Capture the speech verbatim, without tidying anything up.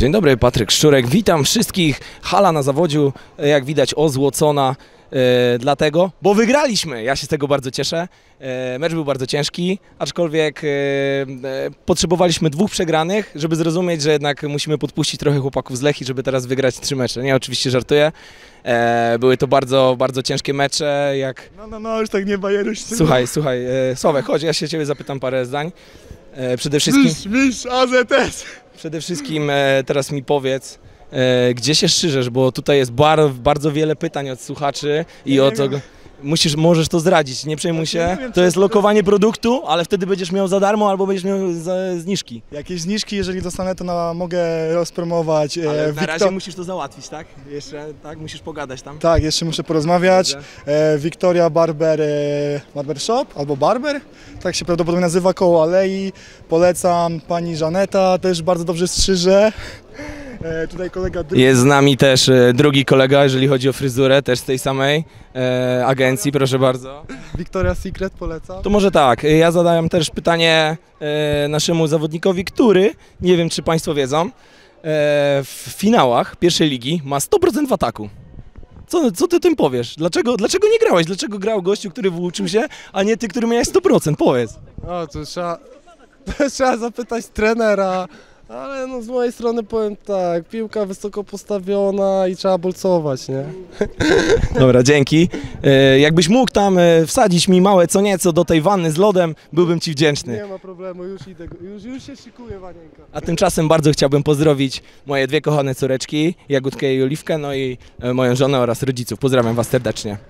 Dzień dobry, Patryk Szczurek. Witam wszystkich. Hala na zawodziu, jak widać, ozłocona. Yy, dlatego, bo wygraliśmy. Ja się z tego bardzo cieszę. Yy, mecz był bardzo ciężki, aczkolwiek yy, yy, potrzebowaliśmy dwóch przegranych, żeby zrozumieć, że jednak musimy podpuścić trochę chłopaków z Lechii, żeby teraz wygrać trzy mecze. Nie, oczywiście żartuję. Yy, były to bardzo, bardzo ciężkie mecze. Jak... No, no, no, już tak nie bajeruś. Słuchaj, słuchaj. Yy, Sławek, chodź, ja się ciebie zapytam parę zdań. Yy, przede wszystkim... Misz, misz, A Z S! Przede wszystkim yy, teraz mi powiedz, gdzie się strzyżesz, bo tutaj jest bar, bardzo wiele pytań od słuchaczy i nie od nie musisz, możesz to zdradzić, nie przejmuj się, nie wiem, to jest lokowanie to... produktu, ale wtedy będziesz miał za darmo albo będziesz miał za, zniżki. Jakieś zniżki, jeżeli dostanę, to na, mogę rozpromować. Ale e, na Wiktor... razie musisz to załatwić, tak? Jeszcze, tak? Musisz pogadać tam? Tak, jeszcze muszę porozmawiać. E, Victoria Barber, e, Barber Shop albo Barber, tak się prawdopodobnie nazywa, koło Alei. Polecam, pani Żaneta też bardzo dobrze strzyże. E, tutaj kolega... Jest z nami też e, drugi kolega, jeżeli chodzi o fryzurę, też z tej samej e, agencji, proszę bardzo. Victoria's Secret polecam. To może tak, ja zadałem też pytanie e, naszemu zawodnikowi, który, nie wiem czy Państwo wiedzą, e, w finałach pierwszej ligi ma sto procent w ataku. Co, co ty tym powiesz? Dlaczego, dlaczego nie grałeś? Dlaczego grał gościu, który wyuczył się, a nie ty, który miałeś sto procent? Powiedz. O, to trzeba, to trzeba zapytać trenera. Ale no z mojej strony powiem tak, piłka wysoko postawiona i trzeba bolcować, nie? Dobra, dzięki. E, jakbyś mógł tam e, wsadzić mi małe co nieco do tej wanny z lodem, byłbym Ci wdzięczny. Nie ma problemu, już idę, już, już się szykuję, Wanieńka. A tymczasem bardzo chciałbym pozdrowić moje dwie kochane córeczki, Jagódkę i Oliwkę, no i e, moją żonę oraz rodziców. Pozdrawiam Was serdecznie.